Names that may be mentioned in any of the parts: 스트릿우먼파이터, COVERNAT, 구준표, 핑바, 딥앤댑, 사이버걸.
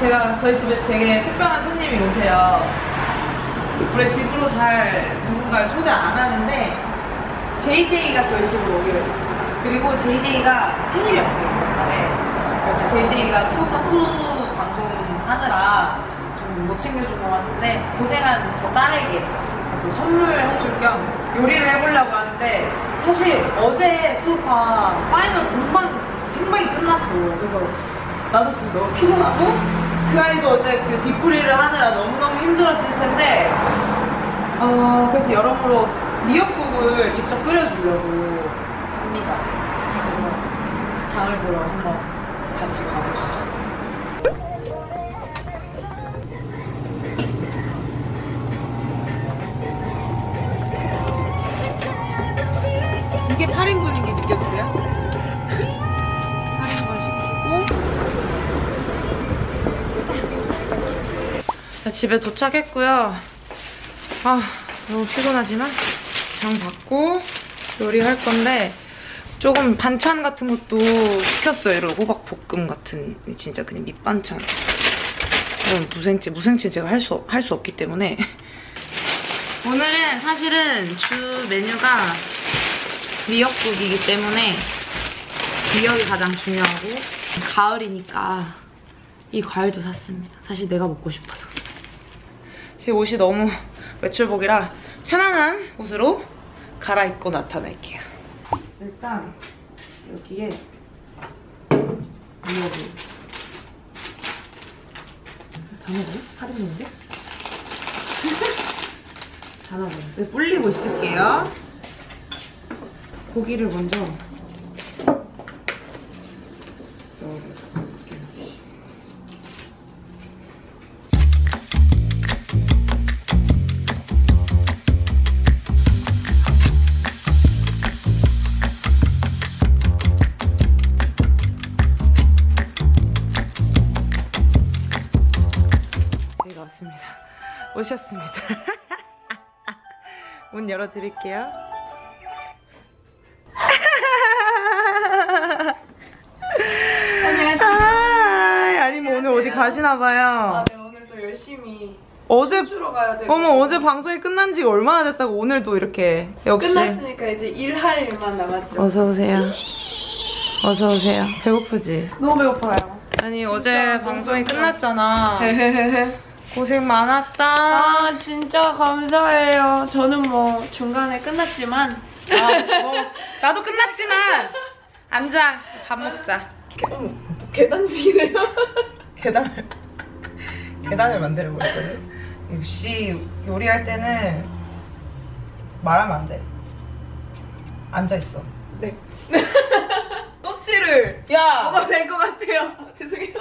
제가 저희 집에 되게 특별한 손님이 오세요. 원래 집으로 잘 누군가를 초대 안 하는데 JJ가 저희 집으로 오기로 했습니다. 그리고 JJ가 생일이었어요, 이번 달에. 그래서 JJ가 수우파2 방송하느라 좀 못 챙겨준 것 같은데 고생한 제 딸에게 또 선물해줄 겸 요리를 해보려고 하는데, 사실 어제 수우파 파이널 본방 생방이 끝났어. 그래서 나도 지금 너무 피곤하고 그 아이도 어제 그 뒷풀이를 하느라 너무너무 힘들었을 텐데, 그래서 여러모로 미역국을 직접 끓여주려고 합니다. 그래서 장을 보러 한번 같이 가보시죠. 이게 8인분인 게 느껴지세요? 8인분 시키고. 자, 집에 도착했고요. 아, 너무 피곤하지만 장 받고 요리할 건데, 조금 반찬 같은 것도 시켰어요. 이런 호박볶음 같은, 진짜 그냥 밑반찬. 이런 무생채 제가 할 수 없기 때문에. 오늘은 사실은 주 메뉴가 미역국이기 때문에 미역이 가장 중요하고, 가을이니까 이 과일도 샀습니다. 사실 내가 먹고 싶어서. 제 옷이 너무 외출복이라 편안한 옷으로 갈아입고 나타날게요. 일단 여기에 미역을 담아버려? 담아버려. 불리고 있을게요. 고기를 먼저 넣어볼게요. 저희가 왔습니다. 오셨습니다. 문 열어드릴게요. 어디 가시나봐요. 아, 네, 오늘 또 열심히 춤추러 가야 되고. 어머, 어제 방송이 끝난 지 얼마나 됐다고 오늘도 이렇게. 역시 끝났으니까 이제 일할 일만 남았죠. 어서오세요. 어서오세요. 배고프지? 너무 배고파요. 아니 어제 방송이 끝났잖아. 고생 많았다. 아, 진짜 감사해요. 저는 뭐 중간에 끝났지만 나도 끝났지만 앉아 밥 먹자. 계단식이네요. 계단을 만들려고 했거든. 역시 요리할 때는 말하면 안 돼. 앉아있어. 네. 껍질을 먹어도 될 것 같아요. 죄송해요.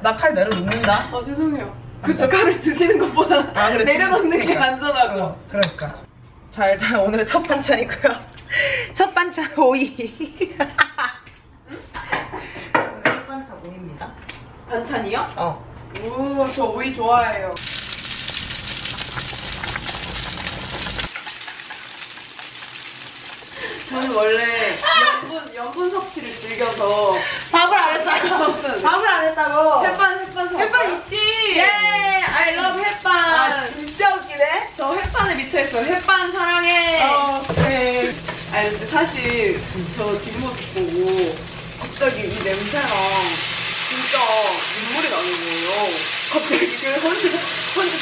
나 칼 내려놓는다. 아, 죄송해요. 그쵸, 칼을 드시는 것보다 그래, 내려놓는 그러니까. 게 안전하죠. 그러니까. 자, 일단 오늘의 첫 반찬이고요. 첫 반찬 오이. 오이입니다. 반찬이요? 오, 저 오이 좋아해요. 저는 원래 염분 섭취를 즐겨서 밥을 안 했다고. 밥을 안 했다고. 햇반 있지. 예, I love 햇반. 아, 진짜 웃기네. 저 햇반에 미쳐있어요. 햇반 사랑해. 그래. 아니 근데 사실 저 뒷모습 보고 갑자기 이 냄새랑 진짜 눈물이 나는 거예요. 갑자기 혼자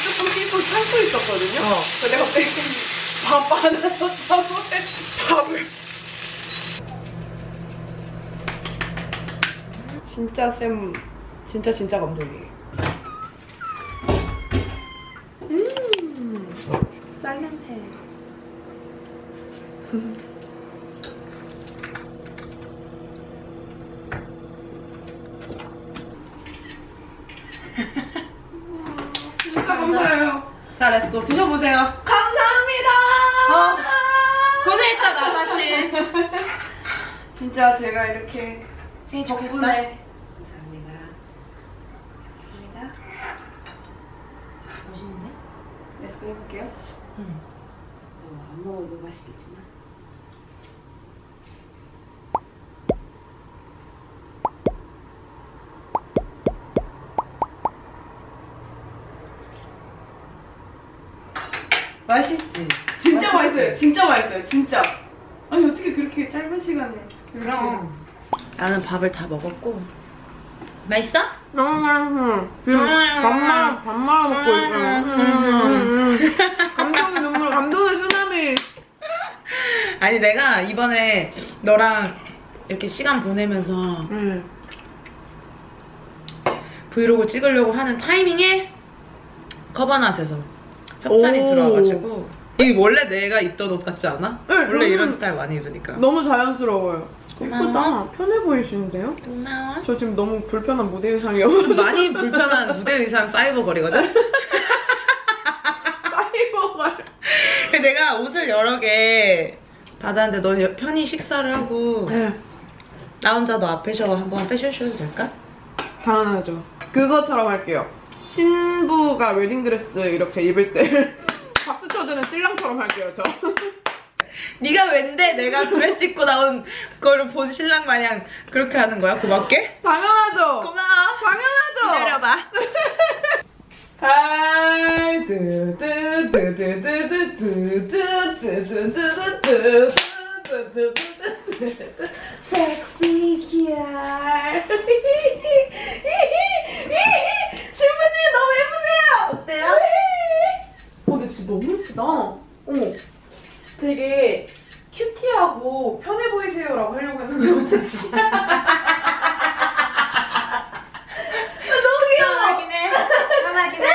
조금 씻고 참고 있었거든요. 근데 갑자기 밥 하나 줬다고 밥을. 진짜 쌤 진짜 감동이에요. 쌀 냄새. 진짜 감사해요. 자, 렛츠고 드셔보세요. 감사합니다. 고생했다 나 다시. 진짜 제가 이렇게 생일 축하합니다. 감사합니다. 맛있는데? 렛츠고 해볼게요. 안 먹어도 맛있겠지만. 맛있지? 진짜 맛있어요. 진짜 맛있어요. 진짜. 아니 어떻게 그렇게 짧은 시간에 이렇게. 그럼 나는 밥을 다 먹었고. 맛있어? 너무 맛있어. 지금 밥 말아 먹고 있어. 감동의 눈물, 감동의 쓰나미. 아니 내가 이번에 너랑 이렇게 시간 보내면서 브이로그 찍으려고 하는 타이밍에 커버낫에서 협찬이 들어와가지고. 이게 원래 내가 입던 옷 같지 않아? 네, 원래 이런 스타일 많이 입으니까 너무 자연스러워요. 예쁘다. 편해 보이시는데요? 고마워. 저 지금 너무 불편한 무대 의상이에요. 좀 많이 불편한 무대 의상 사이버걸이거든? 사이버걸. 내가 옷을 여러 개 받았는데 넌 편히 식사를 하고 나 혼자 너 앞에서 한번 패션쇼도 될까? 당연하죠. 그것처럼 할게요. 신부가 웨딩드레스 이렇게 입을 때 박수 쳐주는 신랑처럼 할게요, 저. 네가 왠데 내가 드레스 입고 나온 거를 본 신랑 마냥 그렇게 하는 거야? 고맙게? 당연하죠. 고마워. 당연하죠. 기다려봐. 섹시 귀알. 신부님 너무 예쁘세요. 어때요? 근데 진짜 너무 예쁘다. 어머. 되게 큐티하고 편해 보이세요 라고 하려고 했는데 너무 귀여워. 편하긴 해. 편하긴 해.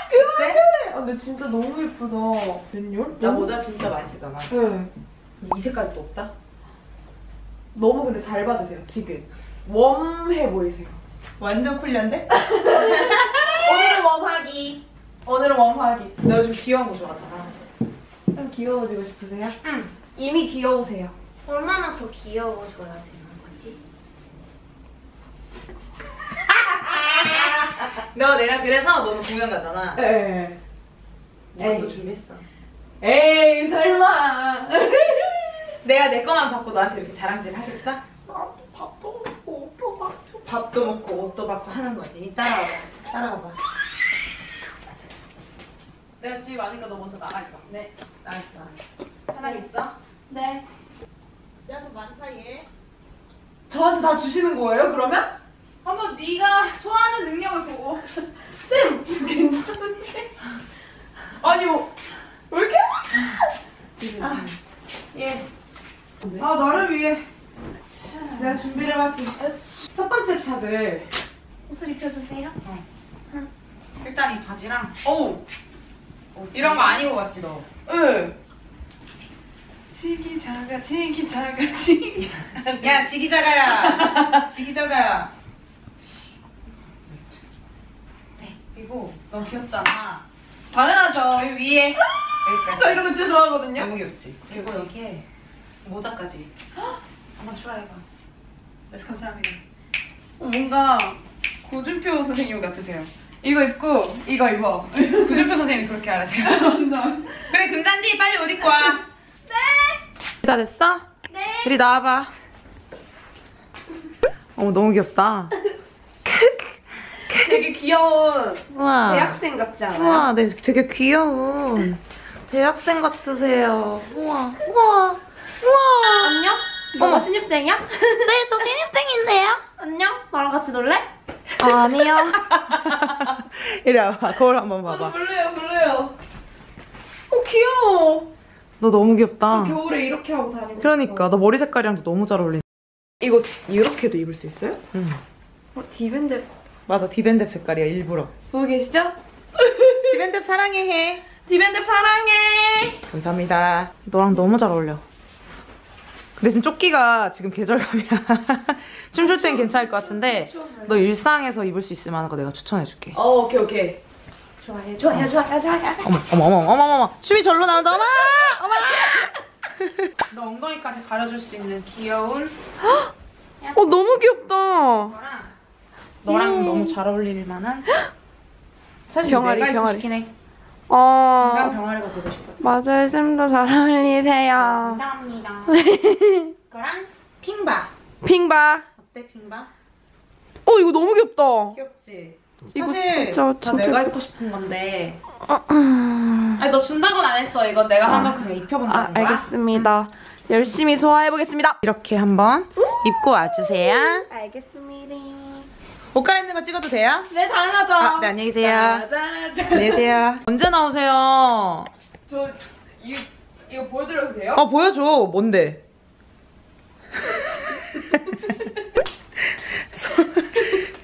그만 편해. 아, 근데 진짜 너무 예쁘다. 웬열? 나 모자 진짜 많이 쓰잖아. 응. 이 색깔도 없다? 너무 근데 잘 받으세요 지금. 웜해 보이세요. 완전 쿨련데? 오늘은 웜하기. 오늘은 웜하기. 나 요즘 귀여운 거 좋아하잖아. 좀 귀여워지고 싶으세요? 응. 이미 귀여우세요. 얼마나 더 귀여워져야 되는 거지? 너 내가 그래서 너는 공연 가잖아. 네. 이것도 준비했어. 에이 설마. 내가 내 것만 받고 너한테 이렇게 자랑질 하겠어? 나도 밥도 먹고 옷도 받고. 밥도 먹고 옷도 받고 하는 거지. 따라와봐. 따라와봐. 내가 집에 와니까 너 먼저 나가 있어. 네. 나가 있어. 편하게 있어? 네. 야, 좀 많다 얘. 저한테 다 주시는 거예요? 그러면? 한번 네가 소화하는 능력을 보고. 쌤 괜찮은데? 아니요. 왜 이렇게? 아, 예. 아 너를 위해 내가 준비를 해봤지. 첫 번째 차들 옷을 입혀주세요. 어. 응. 일단 이 바지랑. 어우. 이런 거 안 입어봤지 너? 응. 지기자가 지기자가 지기. 야 지기자가야. 지기자가야. 네. 그리고 너무 귀엽잖아. 당연하죠. 여기 위에. 저 이런 거 진짜 좋아하거든요. 너무 귀엽지. 그리고 여기에 모자까지. 한번 추라해봐. 그래서 감사합니다. 뭔가 고준표 선생님 같으세요. 이거 입고 이거 입어. 구준표 선생님이 그렇게 하라세요. 완전. 그래 금잔디 빨리 옷 입고 와. 네. 다 됐어? 네. 이리 나와봐. 어머 너무 귀엽다. 되게 귀여운. 우와. 대학생 같지 않아요? 우와, 네, 되게 귀여운 대학생 같으세요. 우와, 우와, 우와. 안녕? 어머 신입생이야? 네, 저 신입생인데요. 안녕? 나랑 같이 놀래? 아니요. 이리 와봐. 거울 한번 봐봐. 불러요, 불러요. 오 귀여워. 너 너무 귀엽다. 저 겨울에 이렇게 하고 다니고. 그러니까 너 머리 색깔이랑도 너무 잘 어울린다. 이거 이렇게도 입을 수 있어요? 응. 딥앤댑. 맞아, 딥앤댑 색깔이야 일부러. 보고 계시죠? 딥앤댑 사랑해 해. 딥앤댑 사랑해. 감사합니다. 너랑 너무 잘 어울려. 근데 지금 조끼가 지금 계절감이야. 춤출 땐 괜찮을 것 같은데 너 일상에서 입을 수 있을 만한 거 내가 추천해줄게. 오케이 오케이. 좋아요 좋아요 좋아요 좋아요. 어머 어머 어머 어머 어머 춤이 절로 나온다. 어머 어머. 너 엉덩이까지 가려줄 수 있는 귀여운. 어 너무 귀엽다. 너랑 너무 잘 어울릴 만한. 사실 병아리, 내가 입고 싶긴 해. 건강 병아리가 되고 싶어. 맞아요, 쌤도 잘 어울리세요. 감사합니다. 이거랑 핑바. 핑바. 어때 핑바? 어 이거 너무 귀엽다. 귀엽지. 이거 진짜 다 내가 입고 싶은 건데. 아니 너 준다고는 안 했어. 이거 내가 한번 그냥 입혀본다는 거야? 알겠습니다. 열심히 소화해보겠습니다. 이렇게 한번 입고 와주세요. 알겠습니다. 옷 갈아입는 거 찍어도 돼요? 네, 당연하죠. 네, 안녕히 계세요. 안녕히 계세요. 언제 나오세요? 저 이거 보여드려도 돼요? 보여줘. 뭔데?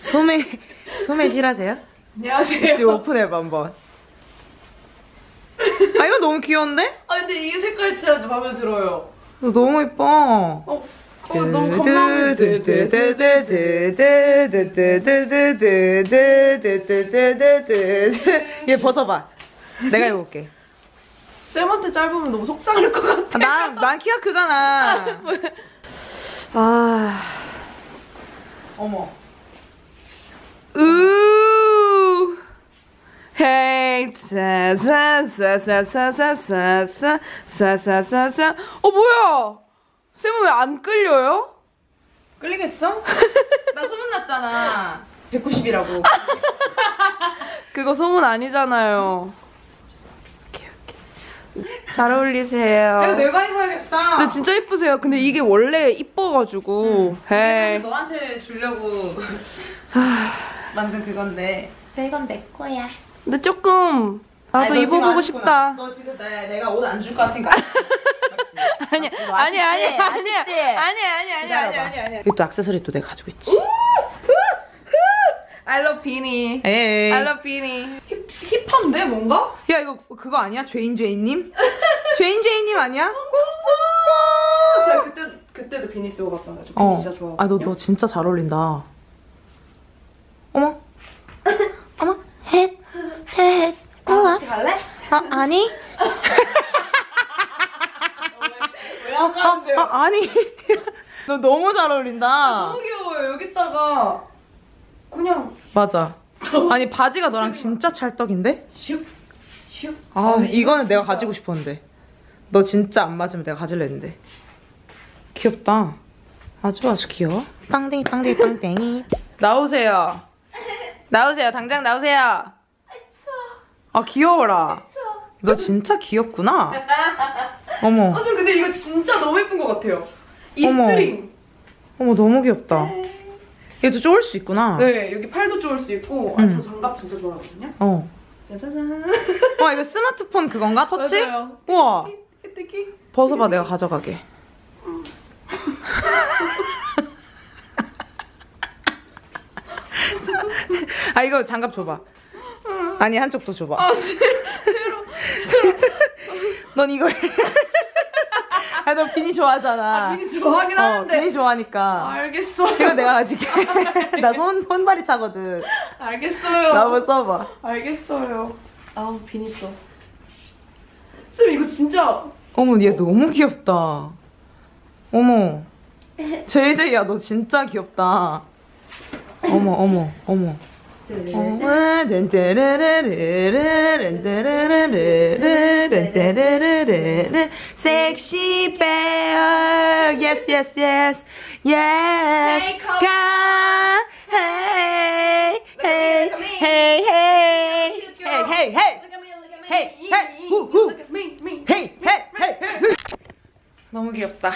소매 실하세요? 안녕하세요. 지금 오픈해봐 한번. 아, 이거 너무 귀여운데? 아, 근데 이 색깔 진짜 마음에 들어요. 너무 예뻐. 너무 감사합니다. 얘 벗어봐. 내가 입어볼게. 쌤한테 짧으면 너무 속상할 것 같아. 난 키가 크잖아. 어머. 우. 헤이 사사사사사사사사사사사사사. 뭐야? 쌤은 왜 안 끌려요? 끌리겠어? 나 소문났잖아. 190이라고. 그거 소문 아니잖아요. 잘 어울리세요. 이거 내가 입어야겠다. 근데 진짜 예쁘세요. 근데 이게 원래 이뻐가지고. 헤이. 너한테 주려고 만든 그건데. 이건 내 거야. 근데 조금 나도 입어보고 싶다. 너 지금 내가 옷 안 줄 것 같으니까. 아니야. 이것도 액세서리 또 내가 가지고 있지. I love 비니. I love 비니. 힙한데 뭔가? 야, 이거 그거 아니야? 죄인죄인님? 죄인죄인님 아니야? 제가 그때도 비니 쓰고 갔잖아요. 저 비니 진짜 좋아하거든요. 너 진짜 잘 어울린다. 어머. 어머. 헷. 같이 갈래? 아니. 아니. 너 너무 잘 어울린다. 너무 귀여워요. 여기다가 그냥. 맞아. 아니, 바지가 너랑 진짜 찰떡인데? 슉. 이거는 내가 가지고 싶었는데. 너 진짜 안 맞으면 내가 가질려 했는데. 귀엽다. 아주 귀여워. 빵댕이. 나오세요. 당장 나오세요. 귀여워라. 너 진짜 귀엽구나. 어머. 저 근데 이거 진짜 너무 예쁜 것 같아요. 이 스트링. 어머, 너무 귀엽다. 얘도 쪼을 수 있구나. 네, 여기 팔도 쪼을 수 있고. 저 장갑 진짜 좋아하거든요. 짜자잔. 와, 이거 스마트폰 그건가? 터치? 맞아요. 우와. 끼끼끼. 벗어봐, 내가 가져가게. 이거 장갑 줘봐. 아니, 한쪽도 줘봐. 싫어. 넌 이걸. 너 비니 좋아하잖아. 비니 좋아하긴 하는데. 비니 좋아하니까. 알겠어. 이거 내가 가질게. 나 손발이 차거든. 알겠어요. 나 한번 써봐. 알겠어요. 비니 써. 쌤, 이거 진짜. 어머, 얘 너무 귀엽다. 어머. 제이야, 너 진짜 귀엽다. 어머. 섹시 배어. Yes. Hey. 너무 귀엽다.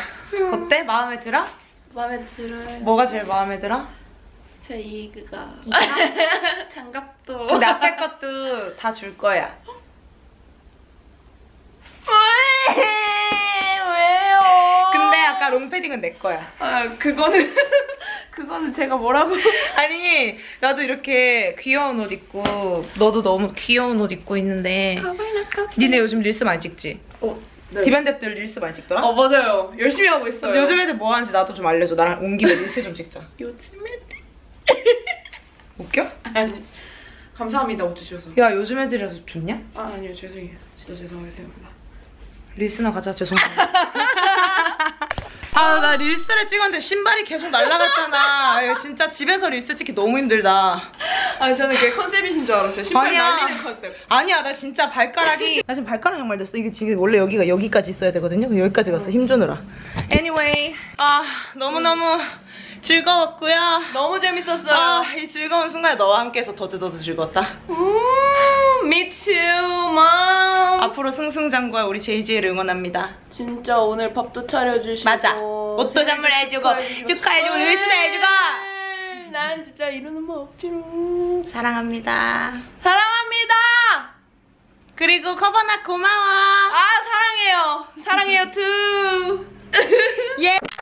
어때? 마음에 들어? 마음에 들어요. 뭐가 제일 마음에 들어? 저 장갑도. 근데 앞에 것도 다 줄 거야. 왜요? 근데 아까 롱패딩은 내 거야. 그거는 제가 뭐라고. 아니, 나도 이렇게 귀여운 옷 입고 너도 너무 귀여운 옷 입고 있는데. 니네 요즘 릴스 많이 찍지? 네. 딥앤댑들 릴스 많이 찍더라? 맞아요. 열심히 하고 있어요. 근데 요즘 애들 뭐 하는지 나도 좀 알려줘. 나랑 온 김에 릴스 좀 찍자. 요즘 애들. 웃겨? 아니지. 감사합니다, 옷 주셔서. 야, 요즘 애들이라서 좋냐? 아니요, 죄송해요. 진짜 죄송해요. 릴스나 가자. 죄송해요. 나 릴스를 찍었는데 신발이 계속 날아갔잖아. 진짜 집에서 릴스 찍기 너무 힘들다. 저는 그게 컨셉이신 줄 알았어요. 신발 날리는 컨셉. 아니야, 나 진짜 발가락이. 나 지금 발가락 양말됐어. 이게 지금 원래 여기가 여기까지 있어야 되거든요. 여기까지 갔어. 힘주느라. Anyway, 너무너무 즐거웠고요. 너무 재밌었어요. 이 즐거운 순간에 너와 함께해서 더드더드 즐거웠다. meet you, mom. 앞으로 승승장구할 우리 제이지를 응원합니다. 진짜 오늘 밥도 차려주시고 맞아. 옷도 선물해주고 축하해주고 의수도 해주고 난 진짜 이러는 법 없지롱. 사랑합니다. 사랑합니다. 그리고 커버나 고마워. 아 사랑해요. 사랑해요 too. 예.